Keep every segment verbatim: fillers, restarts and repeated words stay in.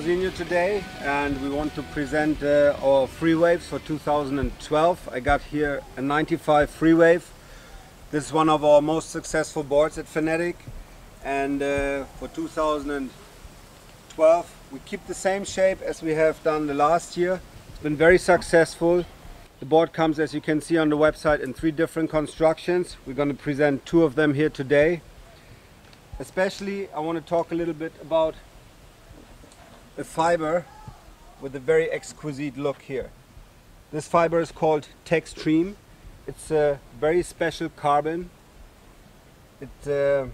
Rosinho today, and we want to present uh, our FreeWaves for two thousand twelve. I got here a ninety-five FreeWave. This is one of our most successful boards at Fanatic, and uh, for two thousand twelve we keep the same shape as we have done the last year. It's been very successful. The board comes, as you can see on the website, in three different constructions. We're going to present two of them here today. Especially I want to talk a little bit about a fiber with a very exquisite look here. This fiber is called TeXtreme. It's a very special carbon. It, uh,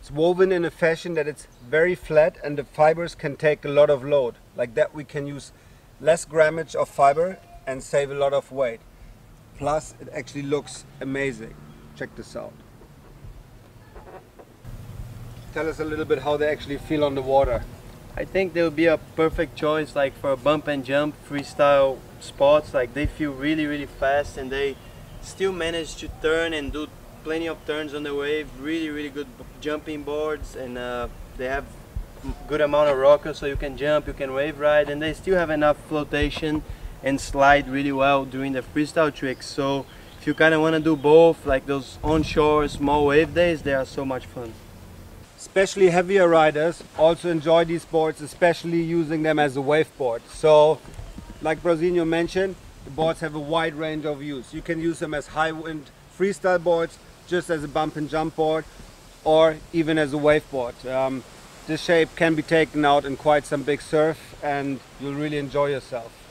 it's woven in a fashion that it's very flat, and the fibers can take a lot of load. Like that we can use less grammage of fiber and save a lot of weight. Plus it actually looks amazing. Check this out. Tell us a little bit how they actually feel on the water. I think they would be a perfect choice like for a bump and jump freestyle spots. Like they feel really really fast, and they still manage to turn and do plenty of turns on the wave. Really really good jumping boards, and uh, they have good amount of rocker, so you can jump, you can wave ride, and they still have enough flotation and slide really well during the freestyle tricks. So if you kind of want to do both, like those onshore small wave days, they are so much fun. Especially heavier riders also enjoy these boards, especially using them as a waveboard. So, like Rosinho mentioned, the boards have a wide range of use. You can use them as high wind freestyle boards, just as a bump and jump board, or even as a waveboard. Um, this shape can be taken out in quite some big surf, and you'll really enjoy yourself.